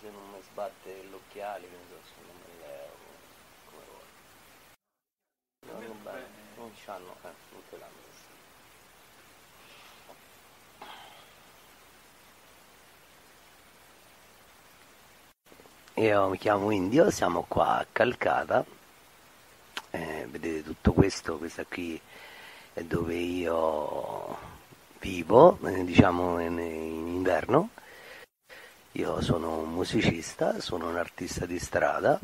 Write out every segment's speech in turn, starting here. se non mi sbatte l'occhiale, che non so, non me come vuoi. Non bene, non c'hanno, non te l'hanno messo. Io mi chiamo Indio, siamo qua a Calcata, vedete tutto questo, questa qui è dove io vivo, diciamo in inverno. Io sono un musicista, sono un artista di strada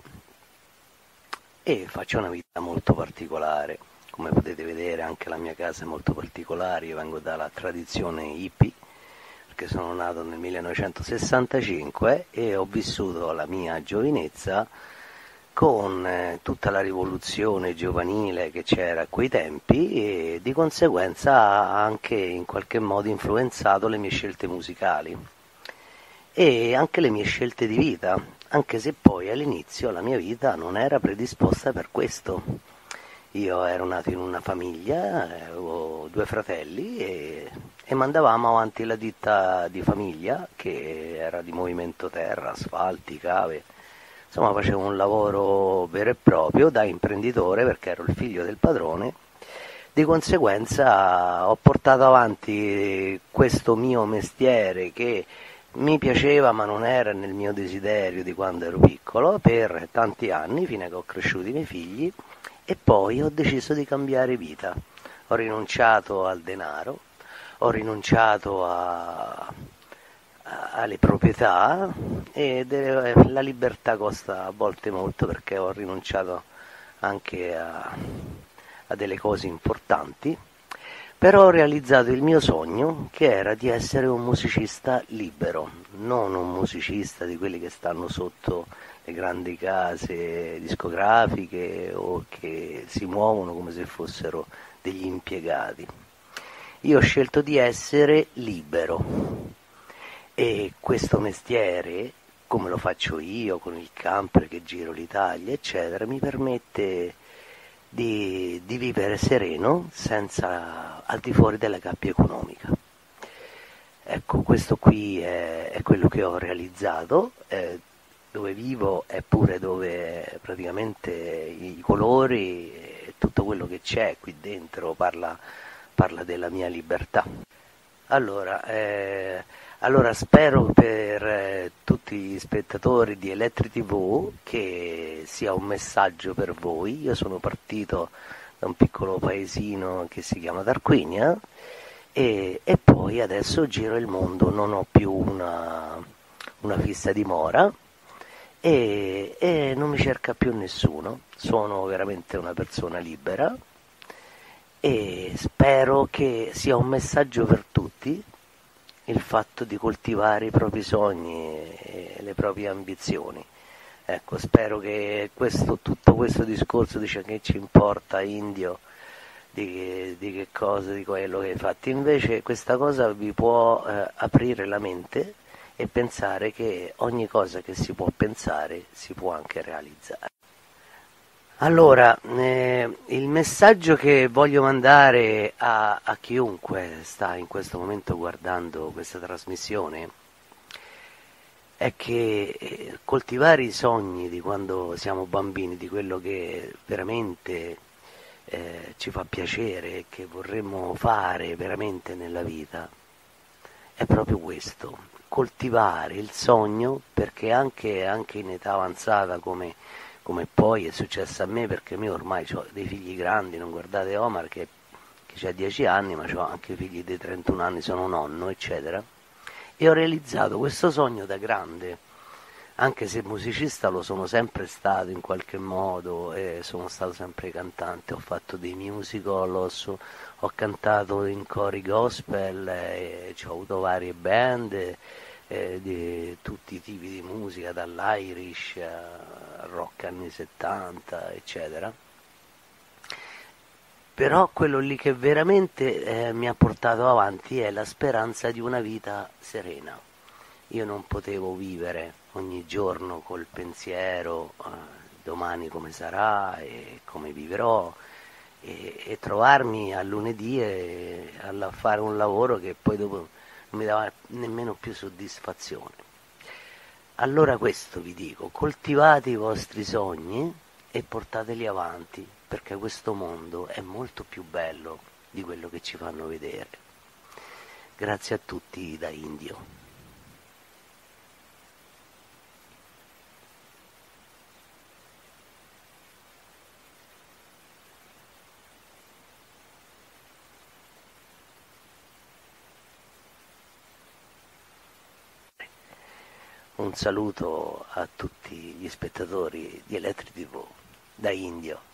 e faccio una vita molto particolare, come potete vedere anche la mia casa è molto particolare, io vengo dalla tradizione hippie, che sono nato nel 1965 e ho vissuto la mia giovinezza con tutta la rivoluzione giovanile che c'era a quei tempi e di conseguenza ha anche in qualche modo influenzato le mie scelte musicali e anche le mie scelte di vita, anche se poi all'inizio la mia vita non era predisposta per questo. Io ero nato in una famiglia, avevo due fratelli e mandavamo avanti la ditta di famiglia che era di movimento terra, asfalti, cave, insomma facevo un lavoro vero e proprio da imprenditore perché ero il figlio del padrone, di conseguenza ho portato avanti questo mio mestiere che mi piaceva ma non era nel mio desiderio di quando ero piccolo per tanti anni fino a che ho cresciuto i miei figli e poi ho deciso di cambiare vita, ho rinunciato al denaro, ho rinunciato alle proprietà e la libertà costa a volte molto perché ho rinunciato anche a delle cose importanti, però ho realizzato il mio sogno che era di essere un musicista libero, non un musicista di quelli che stanno sotto le grandi case discografiche o che si muovono come se fossero degli impiegati. Io ho scelto di essere libero e questo mestiere, come lo faccio io con il camper che giro l'Italia eccetera, mi permette di vivere sereno senza al di fuori della gabbia economica. Ecco, questo qui è quello che ho realizzato, dove vivo è pure dove praticamente i colori e tutto quello che c'è qui dentro parla della mia libertà. Allora spero per tutti gli spettatori di ElettriTV che sia un messaggio per voi. Io sono partito da un piccolo paesino che si chiama Tarquinia e poi adesso giro il mondo, non ho più una fissa dimora e non mi cerca più nessuno, sono veramente una persona libera. E spero che sia un messaggio per tutti il fatto di coltivare i propri sogni e le proprie ambizioni. Ecco, spero che tutto questo discorso dice che ci importa Indio di che cosa, di quello che hai fatto. Invece questa cosa vi può aprire la mente e pensare che ogni cosa che si può pensare si può anche realizzare. Allora, il messaggio che voglio mandare a chiunque sta in questo momento guardando questa trasmissione è che coltivare i sogni di quando siamo bambini, di quello che veramente ci fa piacere, che vorremmo fare veramente nella vita, è proprio questo, coltivare il sogno, perché anche in età avanzata come poi è successo a me, perché io ormai ho dei figli grandi, non guardate Omar che ha 10 anni, ma ho anche figli di 31 anni, sono nonno, eccetera. E ho realizzato questo sogno da grande, anche se musicista lo sono sempre stato in qualche modo, sono stato sempre cantante, ho fatto dei musical, ho cantato in cori gospel, ho avuto varie band, di tutti i tipi di musica, dall'Irish al rock anni 70 eccetera, però quello lì che veramente mi ha portato avanti è la speranza di una vita serena. Io non potevo vivere ogni giorno col pensiero domani come sarà e come vivrò e trovarmi a lunedì a fare un lavoro che poi dopo non mi dava nemmeno più soddisfazione. Allora questo vi dico, coltivate i vostri sogni e portateli avanti, perché questo mondo è molto più bello di quello che ci fanno vedere. Grazie a tutti da Indio. Un saluto a tutti gli spettatori di ElettriTV da Indio.